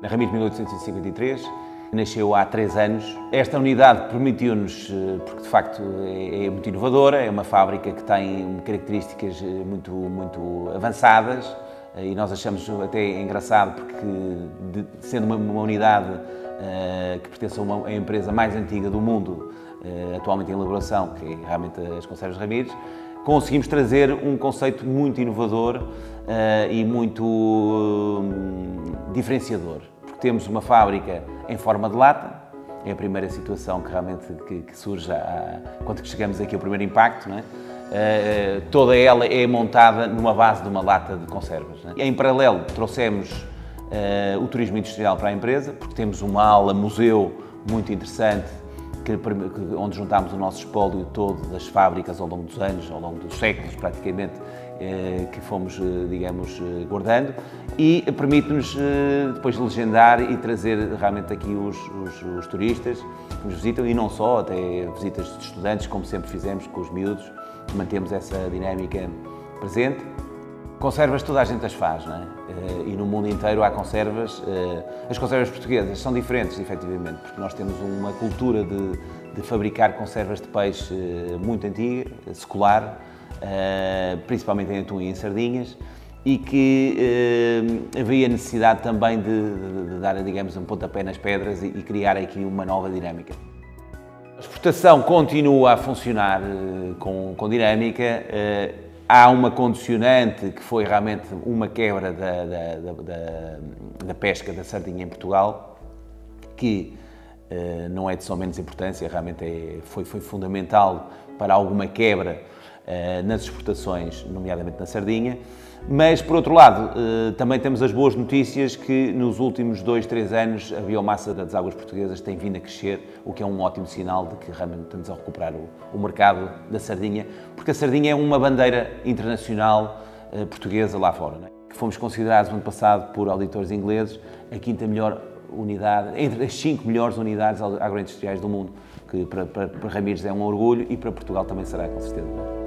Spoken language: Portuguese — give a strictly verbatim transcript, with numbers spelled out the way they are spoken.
Na Ramirez, mil oitocentos e cinquenta e três, nasceu há três anos. Esta unidade permitiu-nos, porque de facto é muito inovadora, é uma fábrica que tem características muito, muito avançadas e nós achamos até engraçado porque, sendo uma, uma unidade que pertence a uma empresa mais antiga do mundo, atualmente em elaboração, que é realmente as Conservas Ramirez, conseguimos trazer um conceito muito inovador uh, e muito uh, diferenciador, porque temos uma fábrica em forma de lata, é a primeira situação que realmente que, que surge a, a, quando chegamos aqui ao primeiro impacto, não é? uh, toda ela é montada numa base de uma lata de conservas. Não é? Em paralelo trouxemos uh, o turismo industrial para a empresa, porque temos uma ala museu muito interessante, onde juntámos o nosso espólio todo das fábricas ao longo dos anos, ao longo dos séculos praticamente, que fomos, digamos, guardando, e permite-nos depois legendar e trazer realmente aqui os, os, os turistas que nos visitam, e não só, até visitas de estudantes, como sempre fizemos com os miúdos, mantemos essa dinâmica presente. Conservas toda a gente as faz, não é? E no mundo inteiro há conservas. As conservas portuguesas são diferentes, efetivamente, porque nós temos uma cultura de, de fabricar conservas de peixe muito antiga, secular, principalmente em atum e em sardinhas, e que havia necessidade também de, de, de dar, digamos, um pontapé nas pedras e, e criar aqui uma nova dinâmica. A exportação continua a funcionar com, com dinâmica. Há uma condicionante que foi realmente uma quebra da, da, da, da pesca da sardinha em Portugal, que eh, não é de só menos importância, realmente é, foi, foi fundamental para alguma quebra eh, nas exportações, nomeadamente na sardinha. Mas, por outro lado, eh, também temos as boas notícias que nos últimos dois, três anos a biomassa das águas portuguesas tem vindo a crescer, o que é um ótimo sinal de que realmente estamos a recuperar o, o mercado da sardinha, porque a sardinha é uma bandeira internacional eh, portuguesa lá fora. Né? Fomos considerados, no ano passado, por auditores ingleses, a quinta melhor unidade, entre as cinco melhores unidades agroindustriais do mundo, que para, para, para Ramirez é um orgulho e para Portugal também será, com certeza.